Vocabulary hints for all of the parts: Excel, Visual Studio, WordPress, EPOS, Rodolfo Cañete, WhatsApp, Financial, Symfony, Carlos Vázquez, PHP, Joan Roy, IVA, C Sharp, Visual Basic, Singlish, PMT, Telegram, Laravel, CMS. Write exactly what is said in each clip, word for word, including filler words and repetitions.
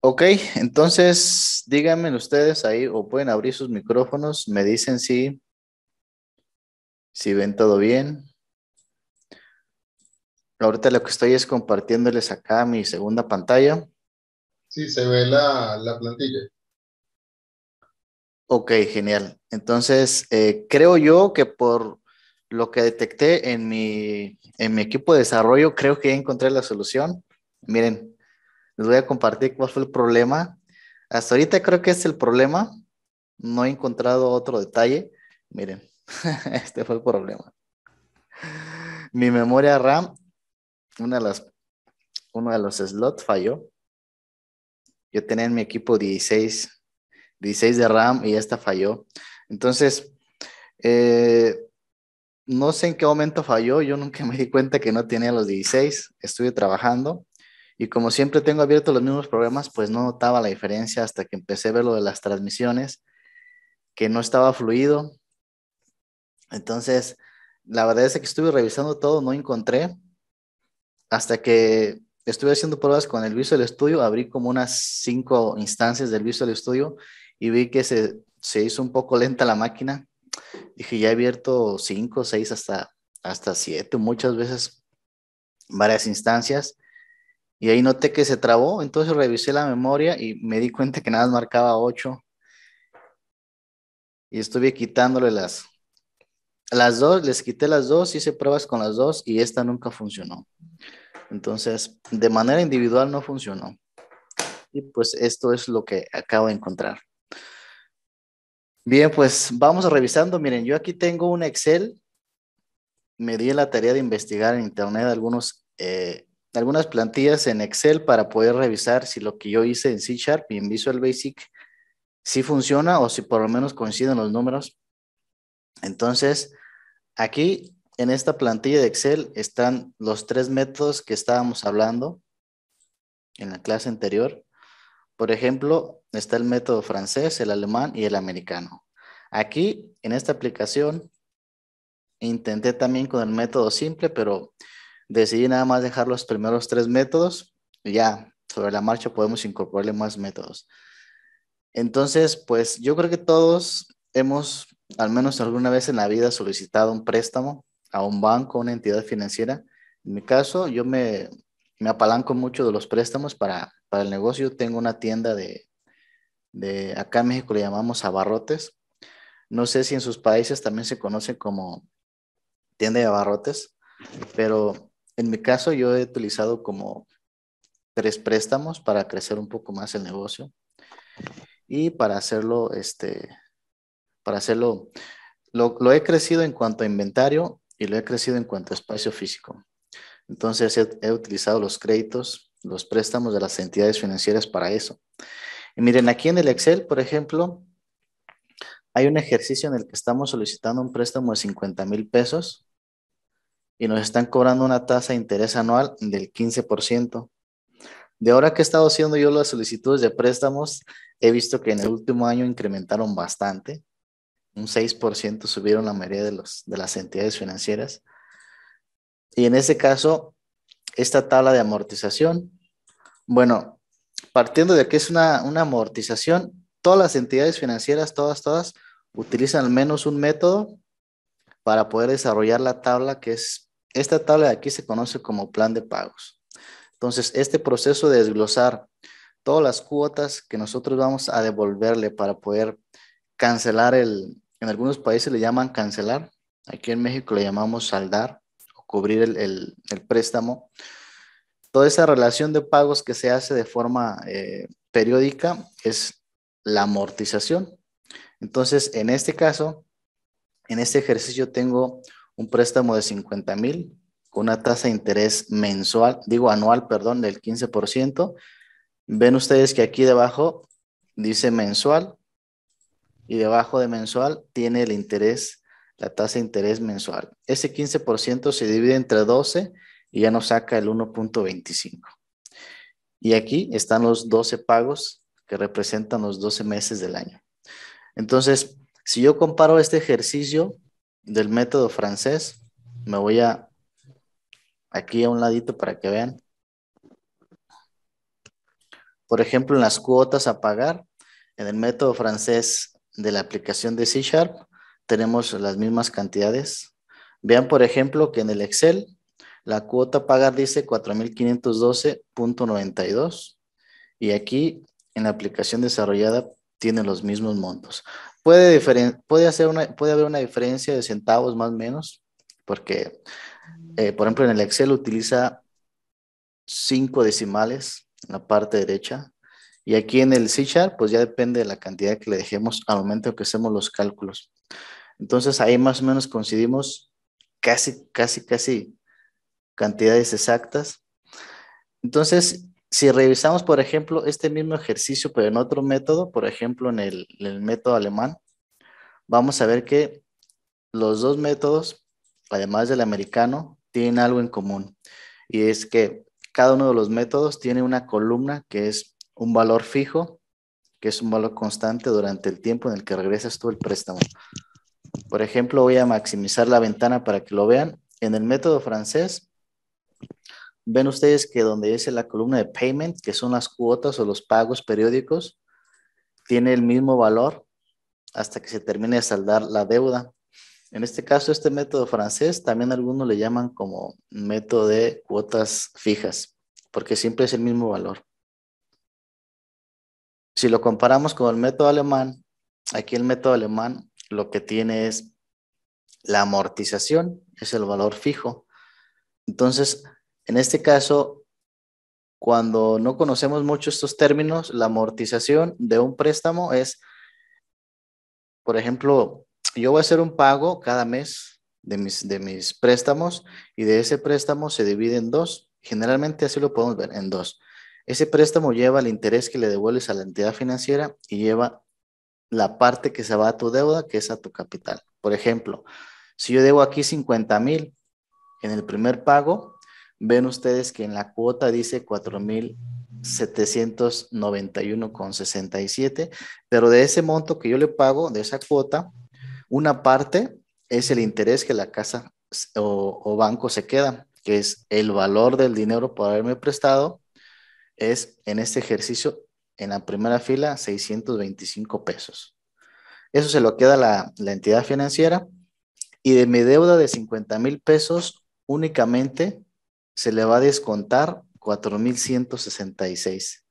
Ok, entonces díganme ustedes ahí o pueden abrir sus micrófonos. Me dicen si, si ven todo bien. Ahorita lo que estoy es compartiéndoles acá mi segunda pantalla. Sí, se ve la, la plantilla. Ok, genial. Entonces eh, creo yo que por lo que detecté en mi, en mi equipo de desarrollo, creo que ya encontré la solución. Miren. Les voy a compartir cuál fue el problema. Hasta ahorita creo que es el problema. No he encontrado otro detalle. Miren, este fue el problema. Mi memoria RAM, una de las, uno de los slots falló. Yo tenía en mi equipo dieciséis, dieciséis de RAM y esta falló. Entonces, eh, no sé en qué momento falló. Yo nunca me di cuenta que no tenía los dieciséis. Estuve trabajando. Y como siempre tengo abiertos los mismos programas, pues no notaba la diferencia hasta que empecé a ver lo de las transmisiones, que no estaba fluido. Entonces, la verdad es que estuve revisando todo, no encontré. Hasta que estuve haciendo pruebas con el Visual Studio, abrí como unas cinco instancias del Visual Studio y vi que se, se hizo un poco lenta la máquina. Dije, ya he abierto cinco, seis, hasta, hasta siete, muchas veces varias instancias. Y ahí noté que se trabó, entonces revisé la memoria y me di cuenta que nada más marcaba ocho. Y estuve quitándole las, las dos, les quité las dos, hice pruebas con las dos y esta nunca funcionó. Entonces, de manera individual no funcionó. Y pues esto es lo que acabo de encontrar. Bien, pues vamos revisando. Miren, yo aquí tengo un Excel. Me di la tarea de investigar en internet algunos... Eh, algunas plantillas en Excel para poder revisar si lo que yo hice en C Sharp y en Visual Basic sí funciona o si por lo menos coinciden los números. Entonces, aquí en esta plantilla de Excel están los tres métodos que estábamos hablando en la clase anterior. Por ejemplo, está el método francés, el alemán y el americano. Aquí, en esta aplicación, intenté también con el método simple, pero... decidí nada más dejar los primeros tres métodos y ya sobre la marcha podemos incorporarle más métodos. Entonces, pues yo creo que todos hemos, al menos alguna vez en la vida, solicitado un préstamo a un banco, a una entidad financiera. En mi caso, yo me, me apalanco mucho de los préstamos para, para el negocio. Yo tengo una tienda de, de, acá en México le llamamos abarrotes. No sé si en sus países también se conoce como tienda de abarrotes, pero... en mi caso, yo he utilizado como tres préstamos para crecer un poco más el negocio y para hacerlo, este, para hacerlo, lo, lo he crecido en cuanto a inventario y lo he crecido en cuanto a espacio físico. Entonces, he, he utilizado los créditos, los préstamos de las entidades financieras para eso. Y miren, aquí en el Excel, por ejemplo, hay un ejercicio en el que estamos solicitando un préstamo de cincuenta mil pesos. Y nos están cobrando una tasa de interés anual del quince por ciento. De ahora que he estado haciendo yo las solicitudes de préstamos, he visto que en el último año incrementaron bastante. Un seis por ciento subieron la mayoría de, los, de las entidades financieras. Y en ese caso, esta tabla de amortización, bueno, partiendo de que es una, una amortización, todas las entidades financieras, todas, todas, utilizan al menos un método para poder desarrollar la tabla que es... esta tabla de aquí se conoce como plan de pagos. Entonces, este proceso de desglosar todas las cuotas que nosotros vamos a devolverle para poder cancelar el... en algunos países le llaman cancelar. Aquí en México le llamamos saldar o cubrir el, el, el préstamo. Toda esa relación de pagos que se hace de forma eh, periódica es la amortización. Entonces, en este caso, en este ejercicio tengo... un préstamo de cincuenta mil con una tasa de interés mensual, digo anual, perdón, del quince por ciento. Ven ustedes que aquí debajo dice mensual y debajo de mensual tiene el interés, la tasa de interés mensual. Ese quince por ciento se divide entre doce y ya nos saca el uno punto veinticinco. Y aquí están los doce pagos que representan los doce meses del año. Entonces, si yo comparo este ejercicio del método francés, me voy a aquí a un ladito para que vean. Por ejemplo, en las cuotas a pagar, en el método francés de la aplicación de C Sharp, tenemos las mismas cantidades. Vean, por ejemplo, que en el Excel, la cuota a pagar dice cuatro mil quinientos doce punto noventa y dos y aquí en la aplicación desarrollada tiene los mismos montos. Puede, diferen puede, hacer una, puede haber una diferencia de centavos más o menos, porque, eh, por ejemplo, en el Excel utiliza cinco decimales en la parte derecha y aquí en el C Sharp, pues ya depende de la cantidad que le dejemos al momento que hacemos los cálculos. Entonces, ahí más o menos coincidimos casi, casi, casi cantidades exactas. Entonces, si revisamos, por ejemplo, este mismo ejercicio, pero en otro método, por ejemplo, en el, en el método alemán, vamos a ver que los dos métodos, además del americano, tienen algo en común. Y es que cada uno de los métodos tiene una columna que es un valor fijo, que es un valor constante durante el tiempo en el que regresas tú el préstamo. Por ejemplo, voy a maximizar la ventana para que lo vean. En el método francés, ven ustedes que donde dice la columna de payment, que son las cuotas o los pagos periódicos, tiene el mismo valor hasta que se termine de saldar la deuda. En este caso, este método francés, también algunos le llaman como método de cuotas fijas, porque siempre es el mismo valor. Si lo comparamos con el método alemán, aquí el método alemán lo que tiene es la amortización, es el valor fijo. Entonces, en este caso, cuando no conocemos mucho estos términos, la amortización de un préstamo es, por ejemplo, yo voy a hacer un pago cada mes de mis, de mis préstamos y de ese préstamo se divide en dos. Generalmente así lo podemos ver, en dos. Ese préstamo lleva el interés que le devuelves a la entidad financiera y lleva la parte que se va a tu deuda, que es a tu capital. Por ejemplo, si yo debo aquí cincuenta mil en el primer pago, ven ustedes que en la cuota dice cuatro mil setecientos noventa y uno con sesenta y siete, pero de ese monto que yo le pago, de esa cuota, una parte es el interés que la casa o, o banco se queda, que es el valor del dinero por haberme prestado, es en este ejercicio, en la primera fila, seiscientos veinticinco pesos. Eso se lo queda la, la entidad financiera y de mi deuda de cincuenta mil pesos únicamente se le va a descontar cuatro mil ciento sesenta y seis.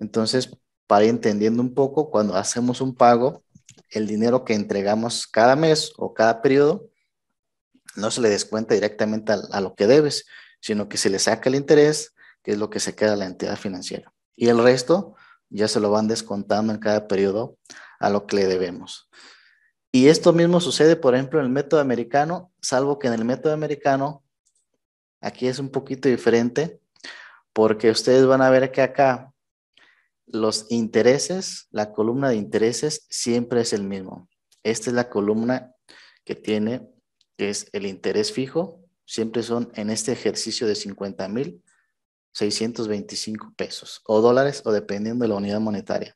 Entonces, para ir entendiendo un poco, cuando hacemos un pago, el dinero que entregamos cada mes o cada periodo, no se le descuenta directamente a, a lo que debes, sino que se le saca el interés, que es lo que se queda a la entidad financiera. Y el resto ya se lo van descontando en cada periodo a lo que le debemos. Y esto mismo sucede, por ejemplo, en el método americano, salvo que en el método americano, aquí es un poquito diferente porque ustedes van a ver que acá los intereses, la columna de intereses siempre es el mismo. Esta es la columna que tiene, que es el interés fijo. Siempre son en este ejercicio de cincuenta mil seiscientos veinticinco pesos o dólares o dependiendo de la unidad monetaria.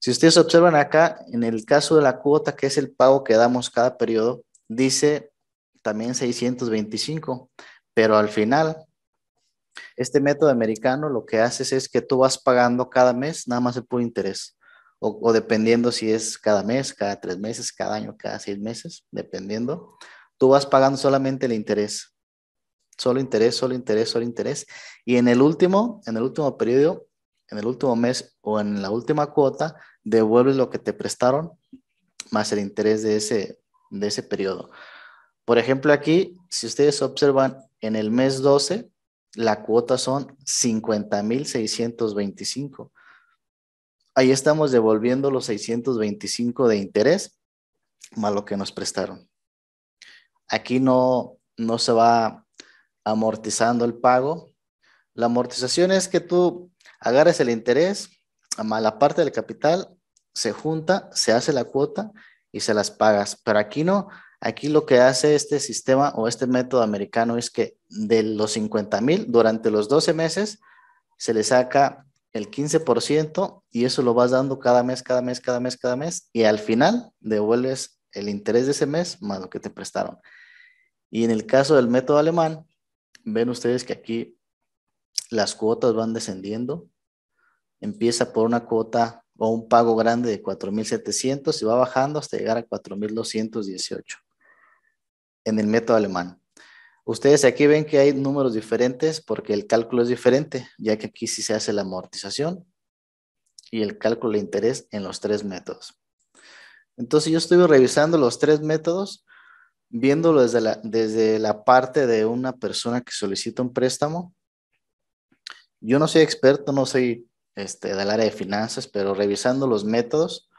Si ustedes observan acá, en el caso de la cuota, que es el pago que damos cada periodo, dice también seiscientos veinticinco. Pero al final, este método americano lo que haces es que tú vas pagando cada mes, nada más el puro interés. O, o dependiendo si es cada mes, cada tres meses, cada año, cada seis meses, dependiendo. Tú vas pagando solamente el interés. Solo interés, solo interés, solo interés. Y en el último, en el último periodo, en el último mes o en la última cuota, devuelves lo que te prestaron más el interés de ese, de ese periodo. Por ejemplo, aquí, si ustedes observan, en el mes doce, la cuota son cincuenta mil seiscientos veinticinco. Ahí estamos devolviendo los seiscientos veinticinco de interés más lo que nos prestaron. Aquí no, no se va amortizando el pago. La amortización es que tú agarres el interés, más la parte del capital, se junta, se hace la cuota y se las pagas. Pero aquí no. Aquí lo que hace este sistema o este método americano es que de los cincuenta mil durante los doce meses se le saca el quince por ciento y eso lo vas dando cada mes, cada mes, cada mes, cada mes y al final devuelves el interés de ese mes más lo que te prestaron. Y en el caso del método alemán, ven ustedes que aquí las cuotas van descendiendo, empieza por una cuota o un pago grande de cuatro mil setecientos y va bajando hasta llegar a cuatro mil doscientos dieciocho en el método alemán. Ustedes aquí ven que hay números diferentes porque el cálculo es diferente, ya que aquí sí se hace la amortización y el cálculo de interés en los tres métodos. Entonces yo estuve revisando los tres métodos, viéndolo desde la, desde la parte de una persona que solicita un préstamo. Yo no soy experto, no soy este, del área de finanzas, pero revisando los métodos,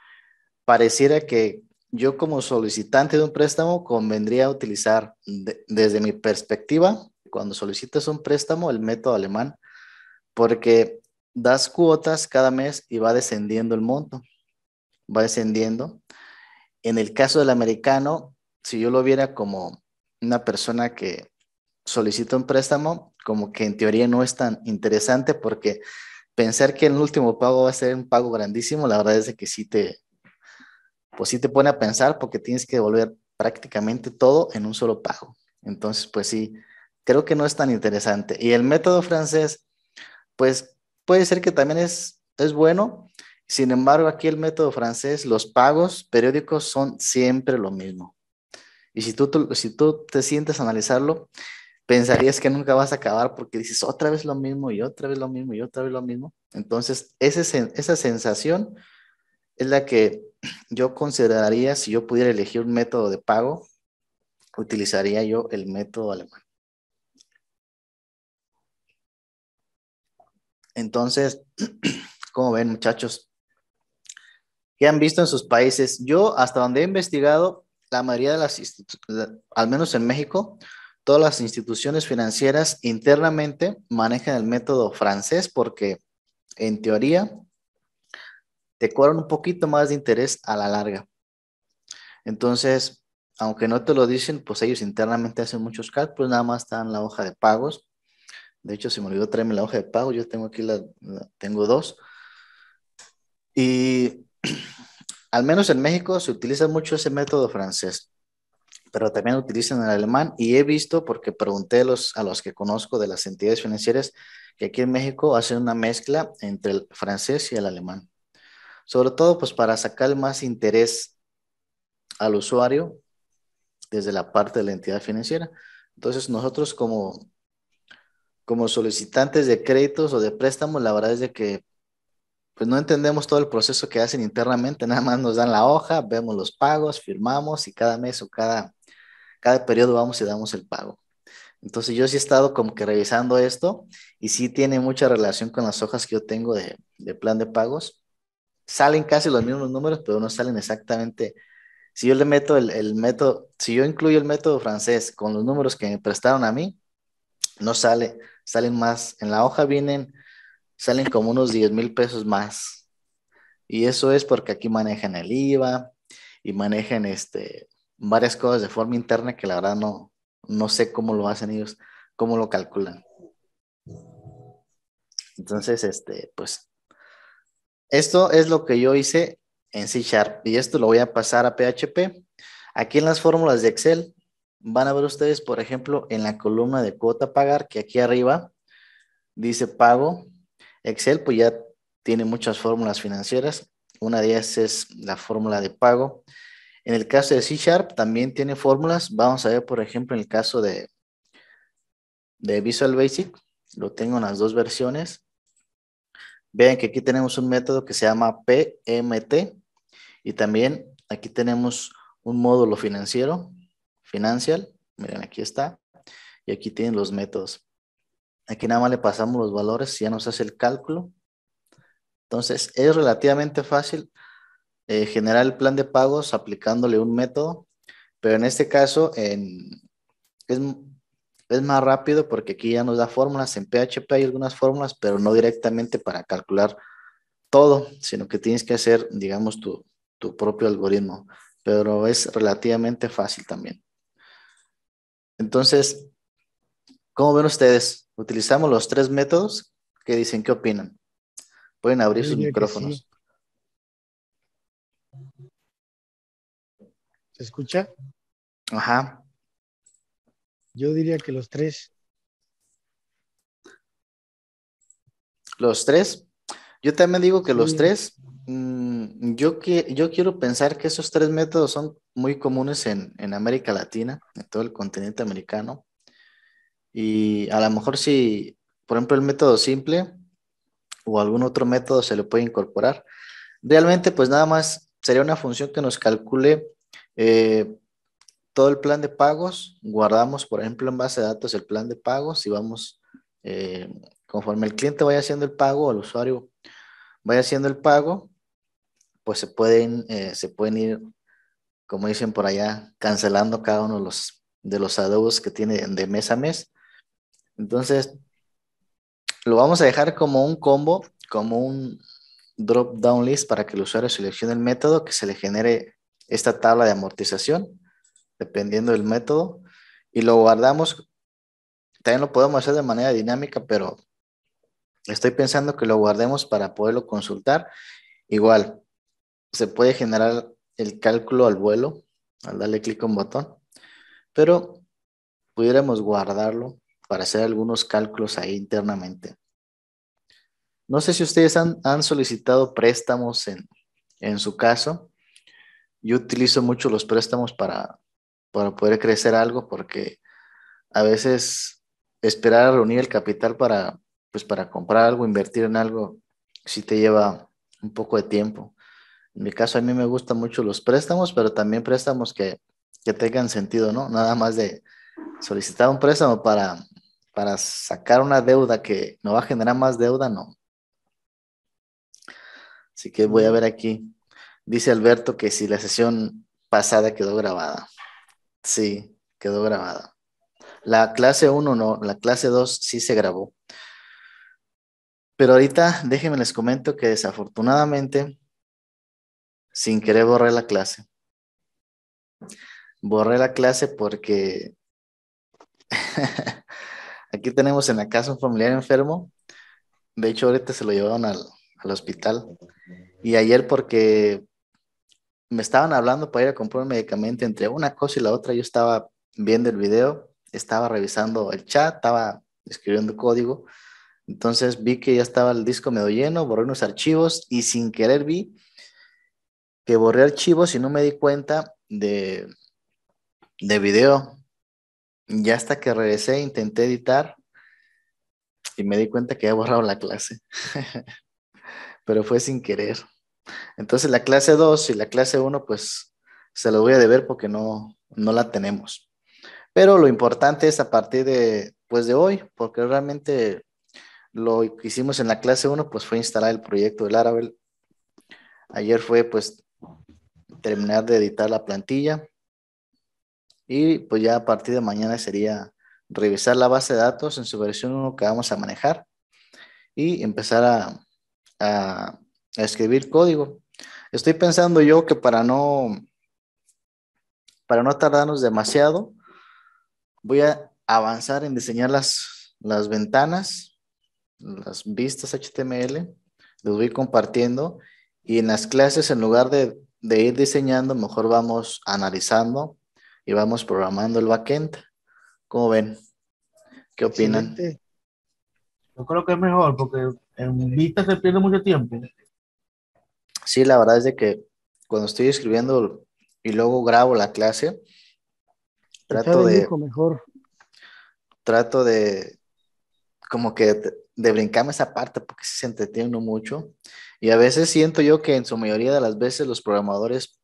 pareciera que yo como solicitante de un préstamo convendría utilizar de, desde mi perspectiva, cuando solicitas un préstamo, el método alemán, porque das cuotas cada mes y va descendiendo el monto, va descendiendo. En el caso del americano, si yo lo viera como una persona que solicita un préstamo, como que en teoría no es tan interesante, porque pensar que el último pago va a ser un pago grandísimo, la verdad es que sí te, pues sí te pone a pensar, porque tienes que devolver prácticamente todo en un solo pago. Entonces, pues sí, creo que no es tan interesante. Y el método francés, pues puede ser que también es, es bueno. Sin embargo, aquí el método francés, los pagos periódicos son siempre lo mismo. Y si tú, si tú te sientes a analizarlo, pensarías que nunca vas a acabar, porque dices otra vez lo mismo y otra vez lo mismo y otra vez lo mismo. Entonces, ese, esa sensación es la que yo consideraría, si yo pudiera elegir un método de pago, utilizaría yo el método alemán. Entonces, como ven, muchachos, ¿qué han visto en sus países? Yo, hasta donde he investigado, la mayoría de las instituciones, al menos en México, todas las instituciones financieras internamente manejan el método francés, porque en teoría te cobran un poquito más de interés a la larga. Entonces, aunque no te lo dicen, pues ellos internamente hacen muchos cálculos, nada más están en la hoja de pagos. De hecho, se me olvidó traerme la hoja de pago, yo tengo aquí la, la tengo dos. Y al menos en México se utiliza mucho ese método francés, pero también lo utilizan en alemán, y he visto, porque pregunté a los, a los que conozco de las entidades financieras, que aquí en México hacen una mezcla entre el francés y el alemán. Sobre todo, pues, para sacar más interés al usuario desde la parte de la entidad financiera. Entonces, nosotros como, como solicitantes de créditos o de préstamos, la verdad es de que pues no entendemos todo el proceso que hacen internamente, nada más nos dan la hoja, vemos los pagos, firmamos y cada mes o cada, cada periodo vamos y damos el pago. Entonces yo sí he estado como que revisando esto, y sí tiene mucha relación con las hojas que yo tengo de, de plan de pagos. Salen casi los mismos números, pero no salen exactamente. Si yo le meto el, el método, si yo incluyo el método francés con los números que me prestaron a mí, no sale, salen más, en la hoja vienen... salen como unos diez mil pesos más. Y eso es porque aquí manejan el I V A y manejan este, varias cosas de forma interna que la verdad no, no sé cómo lo hacen ellos, cómo lo calculan. Entonces, este, pues, esto es lo que yo hice en C Sharp, y esto lo voy a pasar a P H P. Aquí en las fórmulas de Excel van a ver ustedes, por ejemplo, en la columna de cuota pagar, que aquí arriba dice pago. Excel pues ya tiene muchas fórmulas financieras, una de ellas es la fórmula de pago. En el caso de C Sharp también tiene fórmulas, vamos a ver por ejemplo en el caso de, de Visual Basic, lo tengo en las dos versiones. Vean que aquí tenemos un método que se llama P M T, y también aquí tenemos un módulo financiero, Financial, miren aquí está, y aquí tienen los métodos. Aquí nada más le pasamos los valores y ya nos hace el cálculo. Entonces es relativamente fácil eh, generar el plan de pagos aplicándole un método. Pero en este caso en, es, es más rápido, porque aquí ya nos da fórmulas. En P H P hay algunas fórmulas, pero no directamente para calcular todo, sino que tienes que hacer, digamos, tu, tu propio algoritmo. Pero es relativamente fácil también. Entonces, ¿cómo ven ustedes? Utilizamos los tres métodos. ¿Qué dicen? ¿Qué opinan? Pueden abrir sus micrófonos. Sí. ¿Se escucha? Ajá. Yo diría que los tres. ¿Los tres? Yo también digo que los tres, mmm, yo, que, yo quiero pensar que esos tres métodos son muy comunes en, en América Latina, en todo el continente americano. Y a lo mejor si, por ejemplo, el método simple o algún otro método se le puede incorporar. Realmente, pues nada más sería una función que nos calcule eh, todo el plan de pagos. Guardamos, por ejemplo, en base de datos el plan de pagos y vamos... Eh, Conforme el cliente vaya haciendo el pago o el usuario vaya haciendo el pago, pues se pueden, eh, se pueden ir, como dicen por allá, cancelando cada uno de los, de los adeudos que tiene de mes a mes. Entonces, lo vamos a dejar como un combo, como un drop-down list para que el usuario seleccione el método, que se le genere esta tabla de amortización, dependiendo del método, y lo guardamos. También lo podemos hacer de manera dinámica, pero... Estoy pensando que lo guardemos para poderlo consultar. Igual, se puede generar el cálculo al vuelo, al darle clic a un botón, pero pudiéramos guardarlo para hacer algunos cálculos ahí internamente. No sé si ustedes han, han solicitado préstamos en, en su caso. Yo utilizo mucho los préstamos para, para poder crecer algo, porque a veces esperar a reunir el capital para... pues para comprar algo, invertir en algo, sí te lleva un poco de tiempo. En mi caso, a mí me gustan mucho los préstamos, pero también préstamos que, que tengan sentido, ¿no? Nada más de solicitar un préstamo para, para sacar una deuda que no va a generar más deuda, no. Así que voy a ver aquí. Dice Alberto que si la sesión pasada quedó grabada. Sí, quedó grabada. La clase uno no, la clase dos sí se grabó. Pero ahorita déjenme les comento que desafortunadamente, sin querer borré la clase. Borré la clase porque aquí tenemos en la casa un familiar enfermo. De hecho, ahorita se lo llevaron al, al hospital. Y ayer, porque me estaban hablando para ir a comprar un medicamento, entre una cosa y la otra, yo estaba viendo el video, estaba revisando el chat, estaba escribiendo código. Entonces vi que ya estaba el disco medio lleno, borré unos archivos y sin querer vi que borré archivos y no me di cuenta de, de video. Ya hasta que regresé, intenté editar y me di cuenta que había borrado la clase. Pero fue sin querer. Entonces la clase dos y la clase uno pues se lo voy a deber porque no, no la tenemos. Pero lo importante es a partir de, pues de hoy, porque realmente... Lo que hicimos en la clase uno pues fue instalar el proyecto de Laravel. Ayer fue pues terminar de editar la plantilla. Y pues ya a partir de mañana sería revisar la base de datos en su versión uno que vamos a manejar. Y empezar a, a, a escribir código. Estoy pensando yo que para no, para no tardarnos demasiado, voy a avanzar en diseñar las, las ventanas. Las vistas H T M L, les voy compartiendo, y en las clases, en lugar de, de ir diseñando, mejor vamos analizando y vamos programando el backend. ¿Cómo ven? ¿Qué opinan? Excelente. Yo creo que es mejor porque en vistas se pierde mucho tiempo. Sí, la verdad es de que cuando estoy escribiendo y luego grabo la clase, trato de mejor. Trato de como que de brincarme esa parte porque se entretiene mucho, y a veces siento yo que en su mayoría de las veces los programadores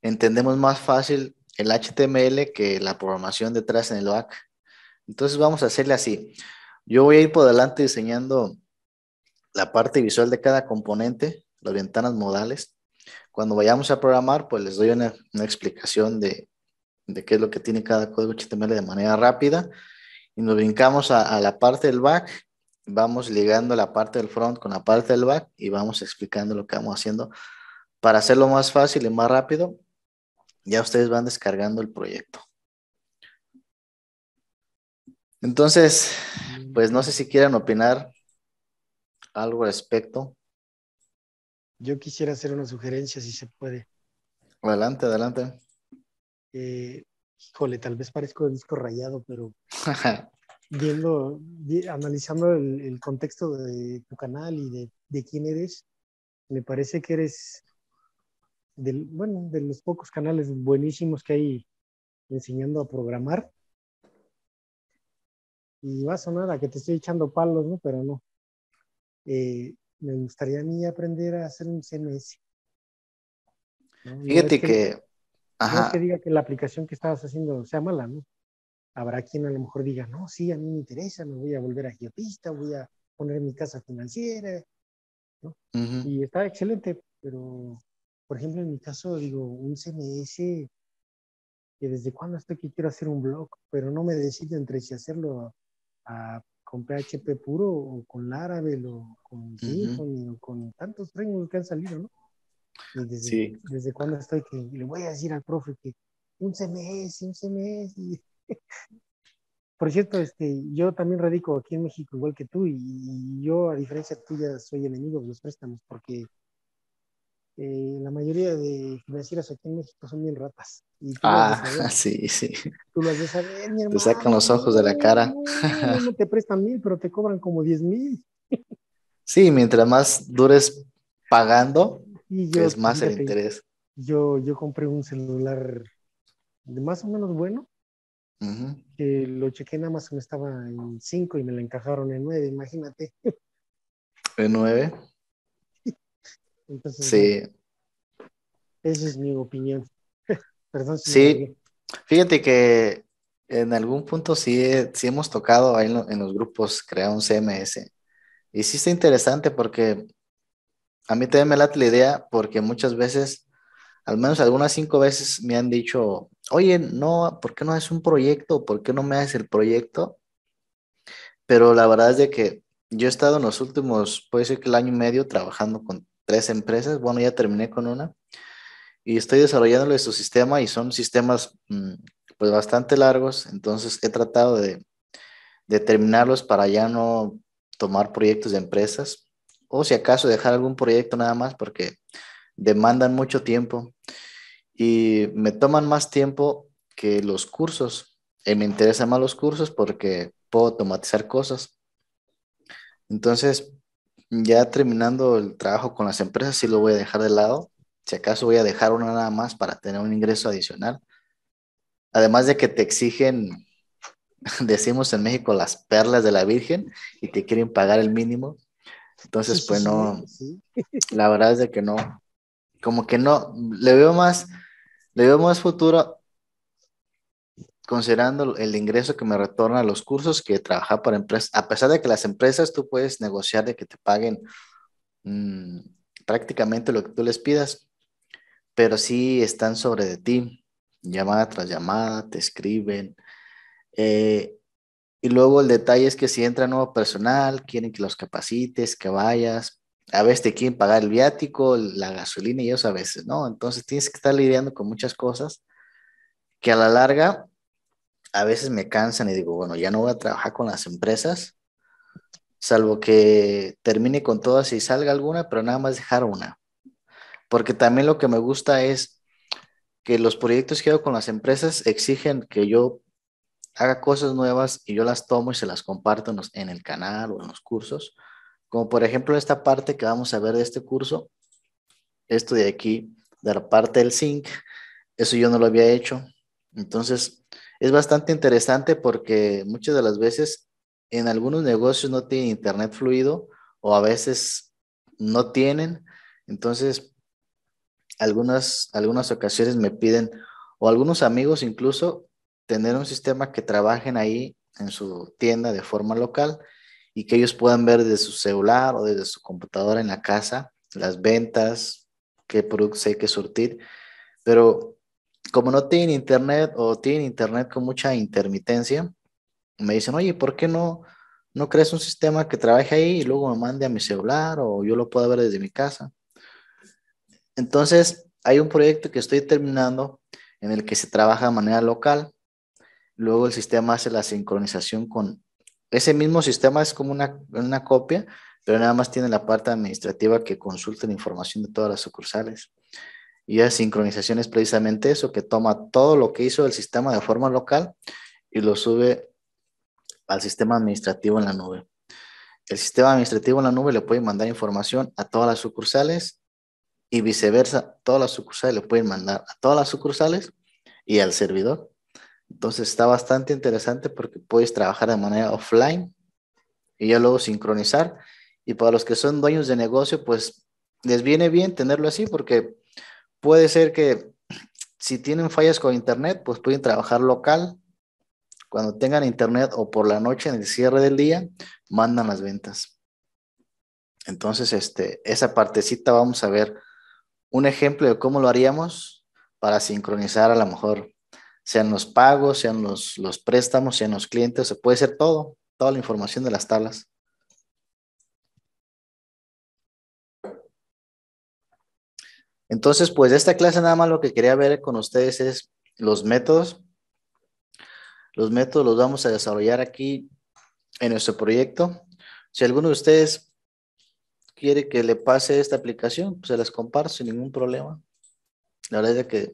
entendemos más fácil el H T M L que la programación detrás en el back. Entonces vamos a hacerle así. Yo voy a ir por delante diseñando la parte visual de cada componente, las ventanas modales. Cuando vayamos a programar pues les doy una, una explicación de, de qué es lo que tiene cada código H T M L de manera rápida. Y nos brincamos a, a la parte del back, vamos ligando la parte del front con la parte del back y vamos explicando lo que vamos haciendo para hacerlo más fácil y más rápido. Ya ustedes van descargando el proyecto. Entonces, pues no sé si quieran opinar algo al respecto. Yo quisiera hacer una sugerencia si se puede. Adelante, adelante. Eh... Híjole, tal vez parezco de disco rayado, pero viendo, vi, analizando el, el contexto de tu canal y de de quién eres. Me parece que eres del, bueno, de los pocos canales buenísimos que hay enseñando a programar. Y va a sonar a que te estoy echando palos, ¿no? Pero no. Eh, me gustaría a mí aprender a hacer un C M S. ¿No? Fíjate no es que... que ajá. No es que diga que la aplicación que estabas haciendo sea mala, ¿no? Habrá quien a lo mejor diga, no, sí, a mí me interesa, me voy a volver a geopista, voy a poner mi casa financiera, ¿no? Uh-huh. Y está excelente, pero, por ejemplo, en mi caso, digo, un C M S, que desde cuándo estoy que quiero hacer un blog, pero no me decido entre si hacerlo a, a, con P H P puro, o con Laravel, o con Symfony, uh-huh. o con tantos frameworks que han salido, ¿no? Y desde, sí. desde cuándo estoy que le voy a decir al profe que un C M S, un C M S... Y... Por cierto, este, yo también radico aquí en México, igual que tú, y, y yo, a diferencia tuya, soy enemigo de los préstamos, porque eh, la mayoría de financieras aquí en México son bien ratas. Y ah, sí, sí. Tú las de saber, mi hermano. Te sacan los ojos de la cara. No, no te prestan mil, pero te cobran como diez mil. Sí, mientras más dures pagando, y yo, es más fíjate, el interés. Yo, yo compré un celular de más o menos bueno. Uh-huh. Que lo chequé en Amazon, estaba en cinco y me lo encajaron en nueve, imagínate. ¿En nueve? Entonces, sí. Esa es mi opinión. Perdón. Si sí, fíjate que en algún punto sí, sí hemos tocado ahí en los grupos crear un C M S. Y sí está interesante porque a mí también me late la idea porque muchas veces... Al menos algunas cinco veces me han dicho, oye, no, ¿por qué no haces un proyecto? ¿Por qué no me haces el proyecto? Pero la verdad es de que yo he estado en los últimos, puede ser que el año y medio, trabajando con tres empresas. Bueno, ya terminé con una. Y estoy desarrollándole su sistema y son sistemas pues bastante largos. Entonces he tratado de, de terminarlos para ya no tomar proyectos de empresas. O si acaso dejar algún proyecto nada más porque... demandan mucho tiempo y me toman más tiempo que los cursos. Y me interesan más los cursos porque puedo automatizar cosas. Entonces, ya terminando el trabajo con las empresas, sí lo voy a dejar de lado. Si acaso voy a dejar una nada más para tener un ingreso adicional. Además de que te exigen, decimos en México, las perlas de la Virgen y te quieren pagar el mínimo. Entonces, sí, pues no, sí, sí. La verdad es de que no. Como que no, le veo más, le veo más futuro considerando el ingreso que me retorna a los cursos que trabajar para empresas. A pesar de que las empresas tú puedes negociar de que te paguen mmm, prácticamente lo que tú les pidas, pero sí están sobre de ti, llamada tras llamada, te escriben. Eh, y luego el detalle es que si entra nuevo personal, quieren que los capacites, que vayas. A veces te quieren pagar el viático, la gasolina y eso a veces, ¿no? Entonces tienes que estar lidiando con muchas cosas que a la larga a veces me cansan y digo, bueno, ya no voy a trabajar con las empresas, salvo que termine con todas y salga alguna, pero nada más dejar una. Porque también lo que me gusta es que los proyectos que hago con las empresas exigen que yo haga cosas nuevas y yo las tomo y se las comparto en el canal o en los cursos. Como por ejemplo esta parte que vamos a ver de este curso, esto de aquí, de la parte del sync, eso yo no lo había hecho. Entonces es bastante interesante porque muchas de las veces en algunos negocios no tienen internet fluido o a veces no tienen. Entonces algunas, algunas ocasiones me piden o algunos amigos incluso tener un sistema que trabajen ahí en su tienda de forma local y que ellos puedan ver desde su celular o desde su computadora en la casa, las ventas, qué productos hay que surtir, pero como no tienen internet o tienen internet con mucha intermitencia, me dicen, oye, ¿por qué no, no creas un sistema que trabaje ahí y luego me mande a mi celular o yo lo pueda ver desde mi casa? Entonces, hay un proyecto que estoy terminando en el que se trabaja de manera local, luego el sistema hace la sincronización con ese mismo sistema, es como una, una copia, pero nada más tiene la parte administrativa que consulta la información de todas las sucursales. Y la sincronización es precisamente eso, que toma todo lo que hizo el sistema de forma local y lo sube al sistema administrativo en la nube. El sistema administrativo en la nube le puede mandar información a todas las sucursales y viceversa, todas las sucursales le pueden mandar a todas las sucursales y al servidor. Entonces está bastante interesante porque puedes trabajar de manera offline y ya luego sincronizar. Y para los que son dueños de negocio, pues les viene bien tenerlo así porque puede ser que si tienen fallas con internet, pues pueden trabajar local. Cuando tengan internet o por la noche en el cierre del día, mandan las ventas. Entonces, este, esa partecita vamos a ver un ejemplo de cómo lo haríamos para sincronizar a lo mejor, sean los pagos, sean los, los préstamos, sean los clientes, se puede ser todo, toda la información de las tablas. Entonces, pues de esta clase nada más lo que quería ver con ustedes es los métodos. Los métodos los vamos a desarrollar aquí en nuestro proyecto. Si alguno de ustedes quiere que le pase esta aplicación, pues se las comparto sin ningún problema. La verdad es que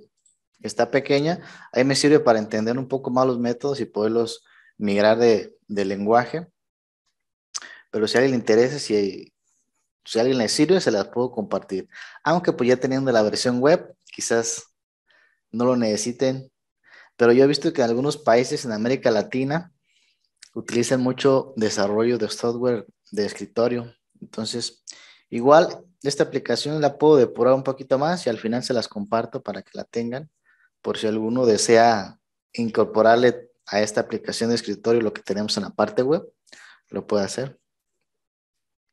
está pequeña. Ahí me sirve para entender un poco más los métodos y poderlos migrar de, de lenguaje. Pero si a alguien le interesa, si, si a alguien le sirve, se las puedo compartir. Aunque pues ya teniendo la versión web, quizás no lo necesiten. Pero yo he visto que en algunos países en América Latina utilizan mucho desarrollo de software de escritorio. Entonces, igual esta aplicación la puedo depurar un poquito más y al final se las comparto para que la tengan. Por si alguno desea incorporarle a esta aplicación de escritorio lo que tenemos en la parte web, lo puede hacer.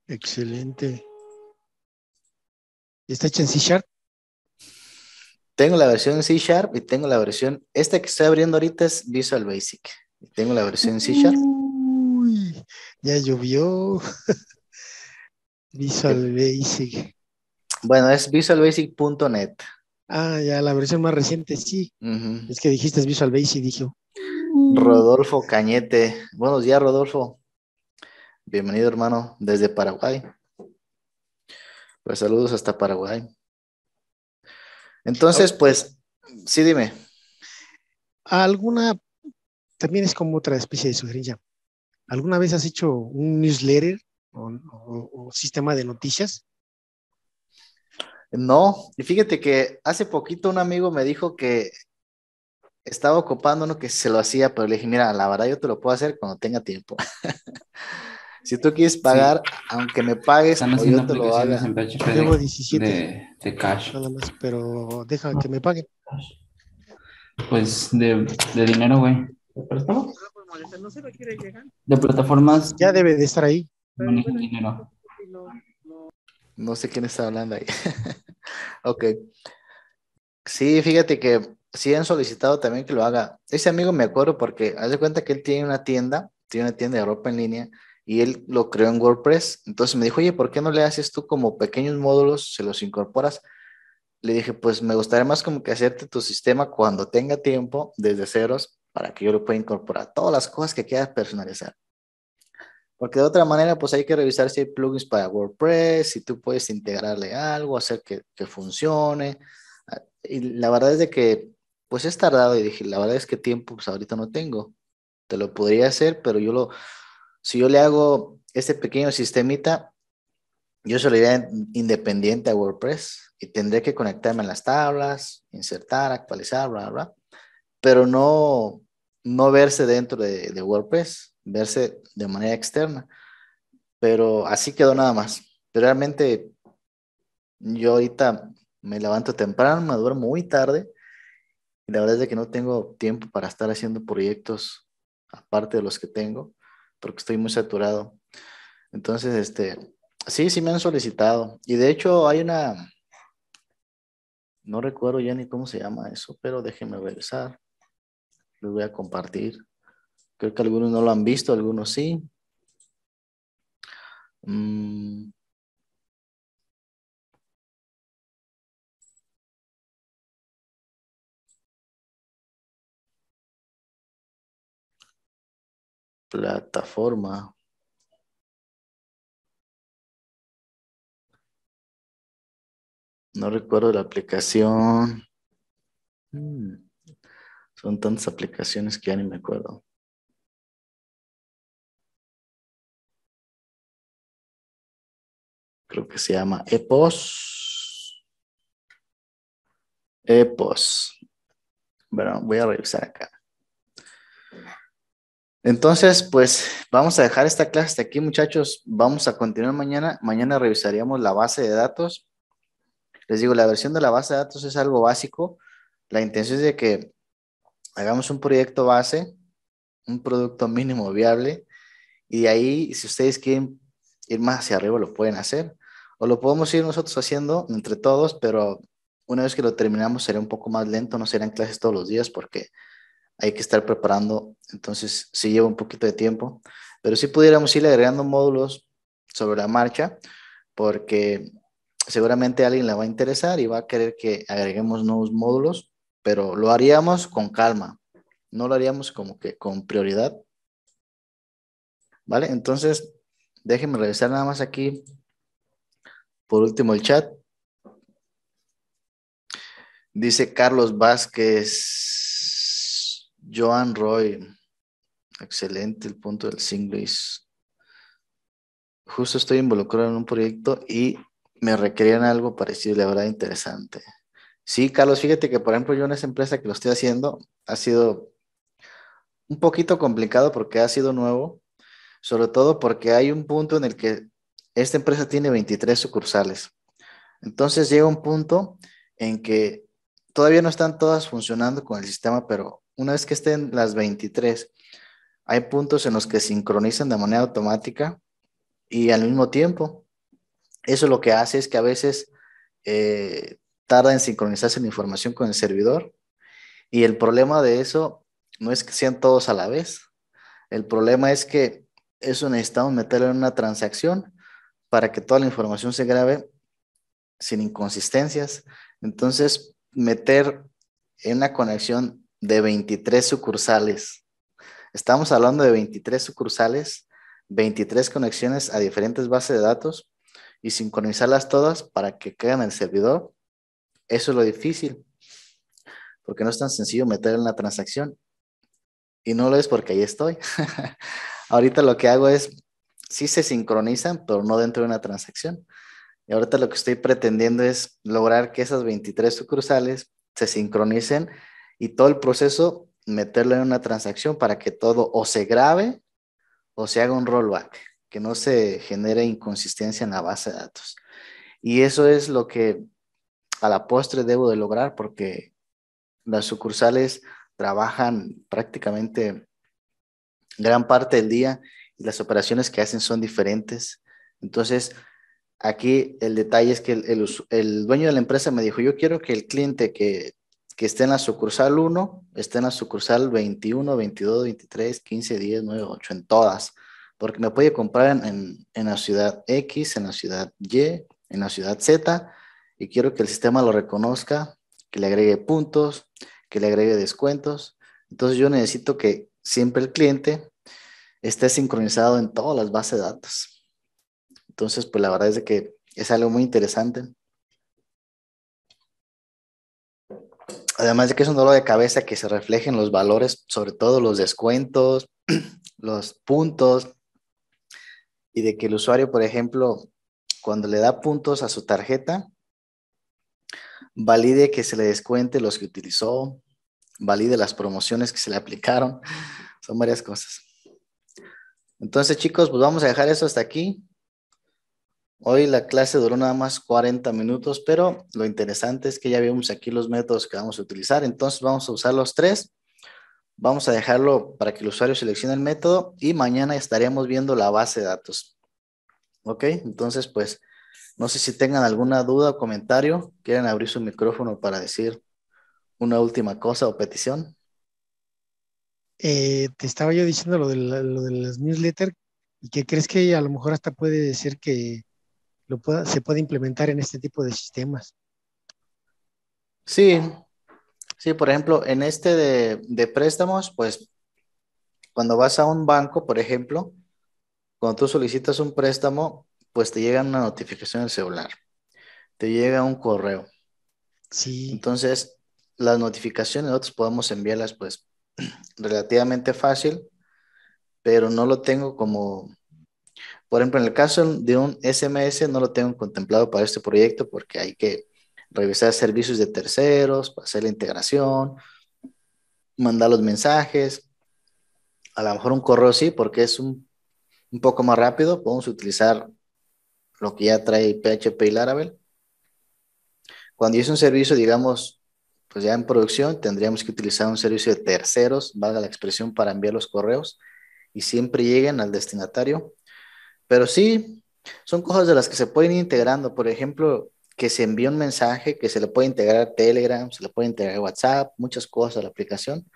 Excelente. ¿Está hecha en C Sharp? Tengo la versión C Sharp y tengo la versión, esta que estoy abriendo ahorita es Visual Basic. Y tengo la versión C Sharp. Uy, ya llovió. Visual Basic. Bueno, es visual basic punto net. Ah, ya, la versión más reciente, sí. Uh-huh. Es que dijiste es Visual Basic, dije. Rodolfo Cañete. Buenos días, Rodolfo. Bienvenido, hermano, desde Paraguay. Pues saludos hasta Paraguay. Entonces, pues, sí, dime. ¿Alguna, también es como otra especie de sugerencia, alguna vez has hecho un newsletter o, o, o sistema de noticias? No, y fíjate que hace poquito un amigo me dijo que estaba ocupando uno que se lo hacía, pero le dije, mira, la verdad yo te lo puedo hacer cuando tenga tiempo. Si tú quieres pagar, sí. Aunque me pagues, o yo te lo haga. Llevo diecisiete de, de cash. Nada más, pero deja que me paguen. Pues de, de dinero, güey. De plataformas. Ya debe de estar ahí. Manejan dinero. No sé quién está hablando ahí. Ok. Sí, fíjate que sí han solicitado también que lo haga. Ese amigo me acuerdo porque haz de cuenta que él tiene una tienda, tiene una tienda de ropa en línea. Y él lo creó en WordPress. Entonces me dijo, oye, ¿por qué no le haces tú como pequeños módulos, se los incorporas? Le dije, pues me gustaría más como que hacerte tu sistema cuando tenga tiempo, desde ceros, para que yo lo pueda incorporar. Todas las cosas que quieras personalizar. Porque de otra manera, pues hay que revisar si hay plugins para WordPress, si tú puedes integrarle algo, hacer que, que funcione. Y la verdad es de que, pues es tardado. Y dije, la verdad es que tiempo, pues ahorita no tengo. Te lo podría hacer, pero yo lo... Si yo le hago este pequeño sistemita, yo se lo iré independiente a WordPress y tendré que conectarme a las tablas, insertar, actualizar, bla, bla, pero no, no verse dentro de, de WordPress, verse de manera externa. Pero así quedó nada más. Pero realmente yo ahorita me levanto temprano, me duermo muy tarde y la verdad es que no tengo tiempo para estar haciendo proyectos aparte de los que tengo, porque estoy muy saturado. Entonces, este, sí, sí me han solicitado. Y de hecho hay una, no recuerdo ya ni cómo se llama eso, pero déjenme revisar. Les voy a compartir. Creo que algunos no lo han visto, algunos sí. Mm. Plataforma. No recuerdo la aplicación. Hmm. Son tantas aplicaciones que ya ni me acuerdo. creo que se llama E P O S. E P O S. Bueno, voy a revisar acá. Entonces, pues vamos a dejar esta clase hasta aquí, muchachos. Vamos a continuar mañana. Mañana revisaríamos la base de datos. Les digo, la versión de la base de datos es algo básico. La intención es de que hagamos un proyecto base, un producto mínimo viable, y de ahí, si ustedes quieren ir más hacia arriba, lo pueden hacer, o lo podemos ir nosotros haciendo entre todos, pero una vez que lo terminamos será un poco más lento, no serán clases todos los días porque hay que estar preparando, entonces sí lleva un poquito de tiempo, pero sí pudiéramos ir agregando módulos sobre la marcha, porque seguramente a alguien le va a interesar y va a querer que agreguemos nuevos módulos, pero lo haríamos con calma, no lo haríamos como que con prioridad, ¿vale? Entonces, déjenme revisar nada más aquí, por último el chat. Dice Carlos Vázquez, Joan Roy, excelente el punto del Singlish. Justo estoy involucrado en un proyecto y me requerían algo parecido, la verdad interesante. Sí, Carlos, fíjate que por ejemplo yo en esa empresa que lo estoy haciendo ha sido un poquito complicado porque ha sido nuevo, sobre todo porque hay un punto en el que esta empresa tiene veintitrés sucursales. Entonces llega un punto en que todavía no están todas funcionando con el sistema, pero una vez que estén las veintitrés, hay puntos en los que sincronizan de manera automática y al mismo tiempo. Eso lo que hace es que a veces eh, tarda en sincronizarse la información con el servidor, y el problema de eso no es que sean todos a la vez. El problema es que eso necesitamos meterlo en una transacción para que toda la información se grabe sin inconsistencias. Entonces, meter en una conexión de veintitrés sucursales. Estamos hablando de veintitrés sucursales, veintitrés conexiones a diferentes bases de datos, y sincronizarlas todas para que caigan en el servidor. Eso es lo difícil, porque no es tan sencillo meter en la transacción, y no lo es porque ahí estoy. Ahorita lo que hago es, sí se sincronizan, pero no dentro de una transacción, y ahorita lo que estoy pretendiendo es lograr que esas veintitrés sucursales se sincronicen, y todo el proceso meterlo en una transacción para que todo o se grabe, o se haga un rollback, que no se genere inconsistencia en la base de datos. Y eso es lo que a la postre debo de lograr, porque las sucursales trabajan prácticamente gran parte del día y las operaciones que hacen son diferentes. Entonces, aquí el detalle es que el, el, el dueño de la empresa me dijo, yo quiero que el cliente que, que esté en la sucursal uno, esté en la sucursal veintiuno, veintidós, veintitrés, quince, diez, nueve, ocho, en todas, porque me puede comprar en, en, en la ciudad X, en la ciudad Y, en la ciudad Z, y quiero que el sistema lo reconozca, que le agregue puntos, que le agregue descuentos. Entonces yo necesito que siempre el cliente esté sincronizado en todas las bases de datos. Entonces, pues la verdad es de que es algo muy interesante. Además de que es un dolor de cabeza que se reflejen los valores, sobre todo los descuentos, los puntos, y de que el usuario, por ejemplo, cuando le da puntos a su tarjeta, valide que se le descuente los que utilizó, valide las promociones que se le aplicaron. Son varias cosas. Entonces, chicos, pues vamos a dejar eso hasta aquí. Hoy la clase duró nada más cuarenta minutos, pero lo interesante es que ya vimos aquí los métodos que vamos a utilizar. Entonces, vamos a usar los tres. Vamos a dejarlo para que el usuario seleccione el método, y mañana estaremos viendo la base de datos. Ok, entonces pues no sé si tengan alguna duda o comentario, quieren abrir su micrófono para decir una última cosa o petición. Eh, te estaba yo diciendo lo de, la, lo de las newsletters, y que crees que a lo mejor hasta puede decir que lo pueda, se puede implementar en este tipo de sistemas. Sí. Sí, por ejemplo, en este de, de préstamos, pues cuando vas a un banco, por ejemplo, cuando tú solicitas un préstamo, pues te llega una notificación en el celular, te llega un correo. Sí. Entonces, las notificaciones nosotros podemos enviarlas pues relativamente fácil, pero no lo tengo como Por ejemplo, en el caso de un S M S no lo tengo contemplado para este proyecto porque hay que revisar servicios de terceros, hacer la integración, mandar los mensajes. A lo mejor un correo sí, porque es un, un poco más rápido. Podemos utilizar lo que ya trae P H P y Laravel. Cuando es un servicio, digamos, pues ya en producción, tendríamos que utilizar un servicio de terceros, valga la expresión, para enviar los correos y siempre lleguen al destinatario. Pero sí, son cosas de las que se pueden ir integrando. Por ejemplo, que se envíe un mensaje, que se le puede integrar Telegram, se le puede integrar WhatsApp, muchas cosas a la aplicación,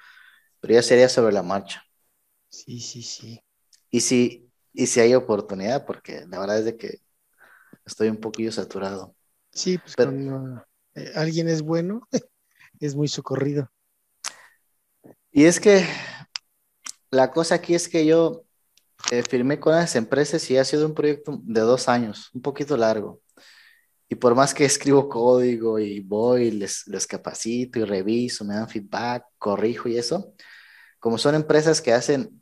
pero ya sería sobre la marcha. Sí, sí, sí. Y si, y si hay oportunidad, porque la verdad es de que estoy un poquillo saturado. Sí, pues pero, cuando eh, alguien es bueno, es muy socorrido. Y es que la cosa aquí es que yo eh, firmé con las empresas y ha sido un proyecto de dos años, un poquito largo. Y por más que escribo código y voy, y les, les capacito y reviso, me dan feedback, corrijo y eso. Como son empresas que hacen,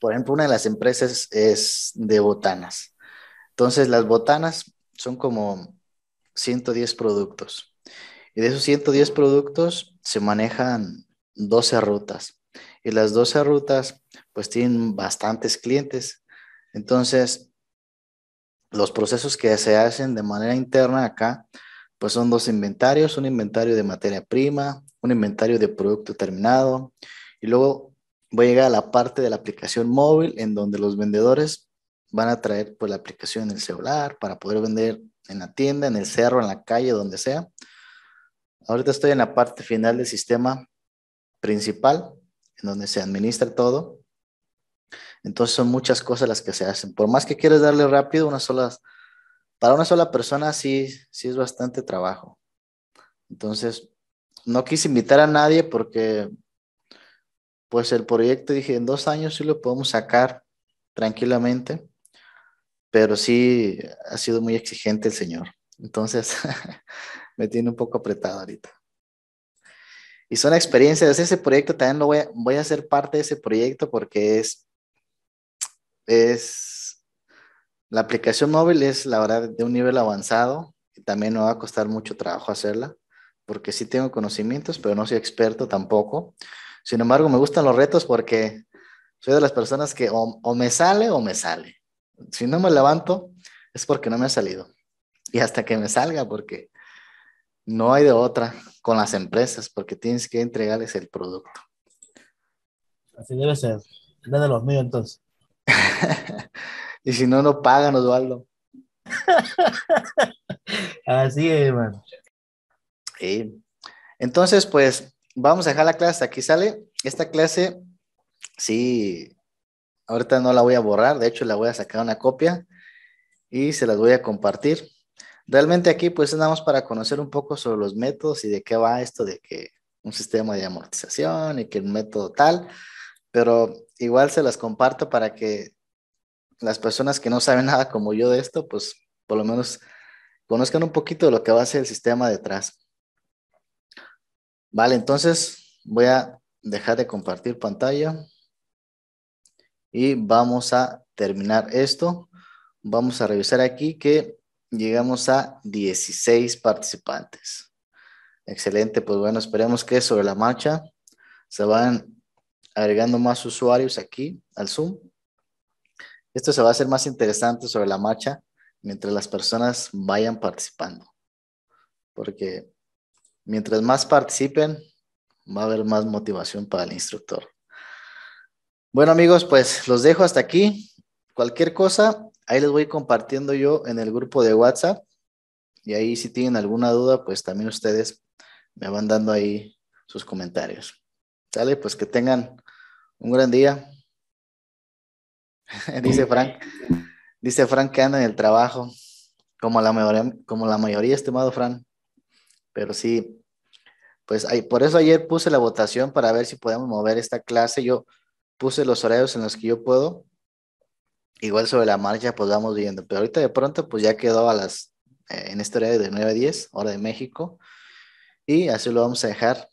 por ejemplo, una de las empresas es de botanas. Entonces, las botanas son como ciento diez productos. Y de esos ciento diez productos se manejan doce rutas. Y las doce rutas, pues, tienen bastantes clientes. Entonces, los procesos que se hacen de manera interna acá, pues son dos inventarios, un inventario de materia prima, un inventario de producto terminado, y luego voy a llegar a la parte de la aplicación móvil en donde los vendedores van a traer pues la aplicación en el celular para poder vender en la tienda, en el cerro, en la calle, donde sea. Ahorita estoy en la parte final del sistema principal, en donde se administra todo. Entonces son muchas cosas las que se hacen. Por más que quieres darle rápido, una sola, para una sola persona sí, sí es bastante trabajo. Entonces no quise invitar a nadie porque pues el proyecto, dije, en dos años sí lo podemos sacar tranquilamente, pero sí ha sido muy exigente el señor. Entonces me tiene un poco apretado ahorita. Y son experiencias. Ese proyecto también lo voy a, voy a hacer parte de ese proyecto porque es es la aplicación móvil es la verdad de un nivel avanzado y también me va a costar mucho trabajo hacerla porque sí tengo conocimientos pero no soy experto tampoco. Sin embargo, me gustan los retos porque soy de las personas que o, o me sale o me sale. Si no me levanto es porque no me ha salido y hasta que me salga, porque no hay de otra con las empresas, porque tienes que entregarles el producto. Así debe ser. Dale de los míos entonces. Y si no, no pagan, Osvaldo. Así es, hermano. Sí. Entonces, pues, vamos a dejar la clase. Aquí sale. Esta clase, sí, ahorita no la voy a borrar. De hecho, la voy a sacar una copia y se las voy a compartir. Realmente aquí, pues, andamos para conocer un poco sobre los métodos y de qué va esto de que un sistema de amortización y que un método tal. Pero igual se las comparto para que las personas que no saben nada como yo de esto, pues por lo menos conozcan un poquito de lo que va a ser el sistema detrás. Vale, entonces voy a dejar de compartir pantalla y vamos a terminar esto. Vamos a revisar aquí que llegamos a dieciséis participantes. Excelente, pues bueno, esperemos que sobre la marcha se van agregando más usuarios aquí al Zoom. Esto se va a hacer más interesante sobre la marcha mientras las personas vayan participando. Porque mientras más participen, va a haber más motivación para el instructor. Bueno, amigos, pues los dejo hasta aquí. Cualquier cosa, ahí les voy compartiendo yo en el grupo de WhatsApp. Y ahí si tienen alguna duda, pues también ustedes me van dando ahí sus comentarios. Sale, pues que tengan un gran día. Dice Frank, dice Frank que anda en el trabajo, como la mayoría, como la mayoría, estimado Frank. Pero sí, pues hay, por eso ayer puse la votación para ver si podemos mover esta clase. Yo puse los horarios en los que yo puedo. Igual sobre la marcha, pues vamos viendo. Pero ahorita de pronto, pues ya quedó a las, eh, en este horario de nueve a diez, hora de México. Y así lo vamos a dejar.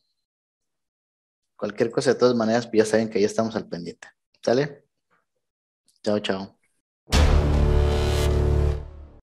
Cualquier cosa, de todas maneras, ya saben que ya estamos al pendiente. ¿Sale? Chao, chao.